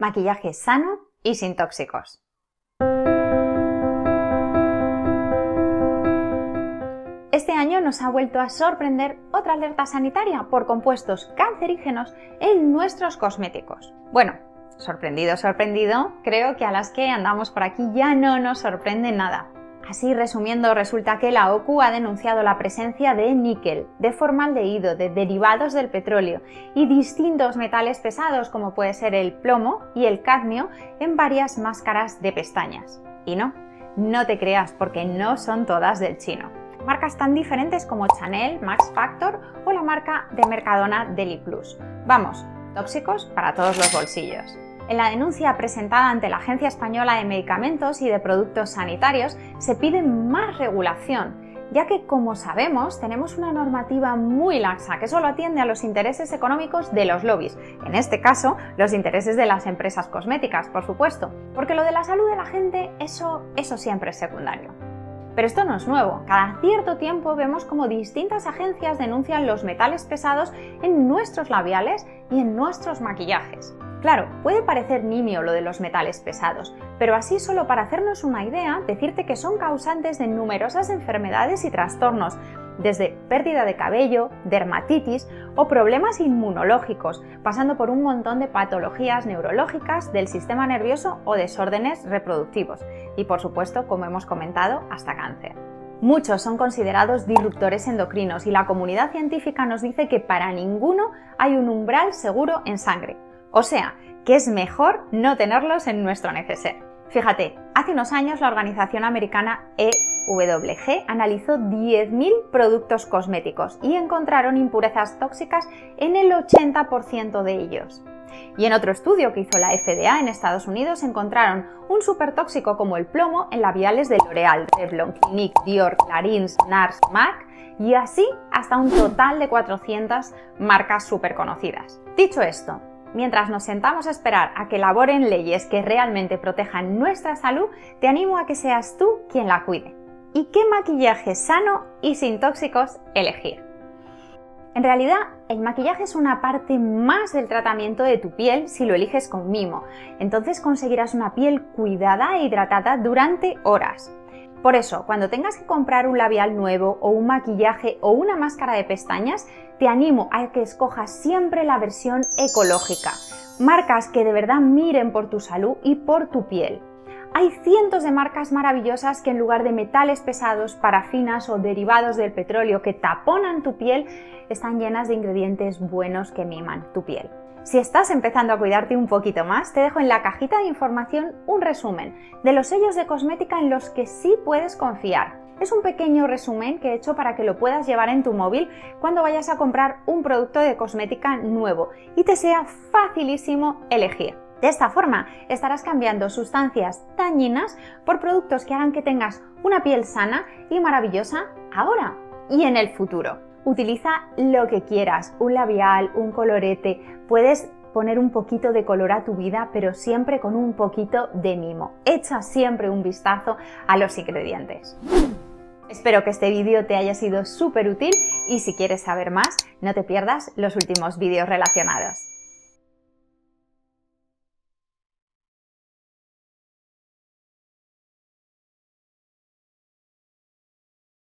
Maquillaje sano y sin tóxicos. Este año nos ha vuelto a sorprender otra alerta sanitaria por compuestos cancerígenos en nuestros cosméticos. Bueno, sorprendido, creo que a las que andamos por aquí ya no nos sorprende nada. Así, resumiendo, resulta que la OCU ha denunciado la presencia de níquel, de formaldehído, de derivados del petróleo y distintos metales pesados como puede ser el plomo y el cadmio en varias máscaras de pestañas. Y no te creas, porque no son todas del chino. Marcas tan diferentes como Chanel, Max Factor o la marca de Mercadona Deliplus. Vamos, tóxicos para todos los bolsillos. En la denuncia presentada ante la Agencia Española de Medicamentos y de Productos Sanitarios se pide más regulación, ya que, como sabemos, tenemos una normativa muy laxa que solo atiende a los intereses económicos de los lobbies, en este caso los intereses de las empresas cosméticas, por supuesto, porque lo de la salud de la gente, eso siempre es secundario. Pero esto no es nuevo, cada cierto tiempo vemos como distintas agencias denuncian los metales pesados en nuestros labiales y en nuestros maquillajes. Claro, puede parecer nimio lo de los metales pesados, pero así solo para hacernos una idea, decirte que son causantes de numerosas enfermedades y trastornos, desde pérdida de cabello, dermatitis o problemas inmunológicos, pasando por un montón de patologías neurológicas del sistema nervioso o desórdenes reproductivos y, por supuesto, como hemos comentado, hasta cáncer. Muchos son considerados disruptores endocrinos y la comunidad científica nos dice que para ninguno hay un umbral seguro en sangre. O sea, que es mejor no tenerlos en nuestro neceser. Fíjate, hace unos años la organización americana EWG analizó 10.000 productos cosméticos y encontraron impurezas tóxicas en el 80% de ellos. Y en otro estudio que hizo la FDA en Estados Unidos encontraron un supertóxico como el plomo en labiales de L'Oréal, Revlon, Clinique, Dior, Clarins, Nars, MAC y así hasta un total de 400 marcas superconocidas. Dicho esto, mientras nos sentamos a esperar a que elaboren leyes que realmente protejan nuestra salud, te animo a que seas tú quien la cuide. ¿Y qué maquillaje sano y sin tóxicos elegir? En realidad, el maquillaje es una parte más del tratamiento de tu piel si lo eliges con mimo. Entonces conseguirás una piel cuidada e hidratada durante horas. Por eso, cuando tengas que comprar un labial nuevo o un maquillaje o una máscara de pestañas, te animo a que escojas siempre la versión ecológica. Marcas que de verdad miren por tu salud y por tu piel. Hay cientos de marcas maravillosas que en lugar de metales pesados, parafinas o derivados del petróleo que taponan tu piel, están llenas de ingredientes buenos que miman tu piel. Si estás empezando a cuidarte un poquito más, te dejo en la cajita de información un resumen de los sellos de cosmética en los que sí puedes confiar. Es un pequeño resumen que he hecho para que lo puedas llevar en tu móvil cuando vayas a comprar un producto de cosmética nuevo y te sea facilísimo elegir. De esta forma estarás cambiando sustancias dañinas por productos que harán que tengas una piel sana y maravillosa ahora y en el futuro. Utiliza lo que quieras, un labial, un colorete, puedes poner un poquito de color a tu vida, pero siempre con un poquito de mimo. Echa siempre un vistazo a los ingredientes. Espero que este vídeo te haya sido súper útil y si quieres saber más, no te pierdas los últimos vídeos relacionados.